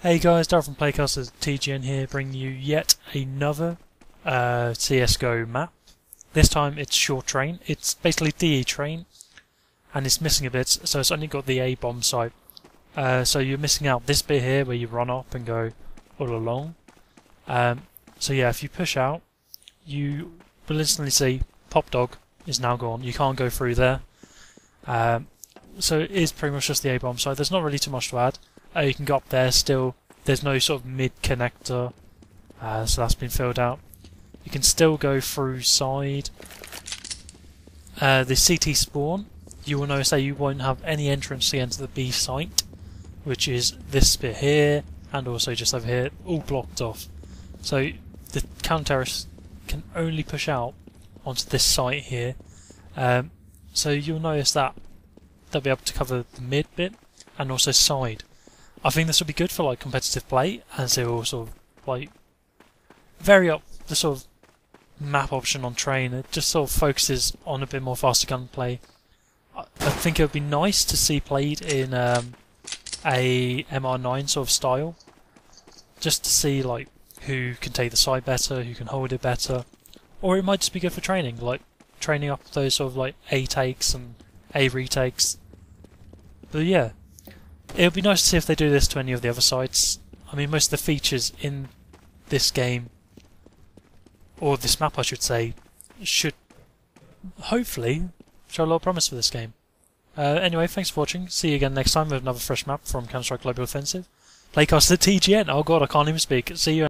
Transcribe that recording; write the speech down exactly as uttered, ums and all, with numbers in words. Hey guys, Daryl from Playcasters, T G N here, bringing you yet another uh, C S G O map. This time it's Short Train. It's basically D E Train, and it's missing a bit, so it's only got the A bomb site. Uh, so you're missing out this bit here where you run up and go all along. Um, so yeah, if you push out, you will instantly see Pop Dog is now gone. You can't go through there. Um, so it is pretty much just the A bomb site. There's not really too much to add. Uh, you can go up there still. There's no sort of mid connector, uh, so that's been filled out. You can still go through side. Uh, the C T spawn, you will notice that you won't have any entrance to enter the B site, which is this bit here and also just over here, all blocked off. So the counter terrorists can only push out onto this site here. Um, so you'll notice that they'll be able to cover the mid bit and also side. I think this will be good for like competitive play, as it will sort of like vary up the sort of map option on train. It just sort of focuses on a bit more faster gunplay. I, I think it would be nice to see played in um, a M R nine sort of style, just to see like who can take the side better, who can hold it better, or it might just be good for training, like training up those sort of like A takes and A retakes. But yeah. It would be nice to see if they do this to any of the other sites. I mean, most of the features in this game, or this map I should say, should hopefully show a lot of promise for this game. Uh, anyway, thanks for watching. See you again next time with another fresh map from Counter-Strike Global Offensive. Playcast the T G N. Oh god, I can't even speak. See you.